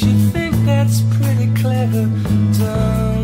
Don't you think that's pretty clever, Tom?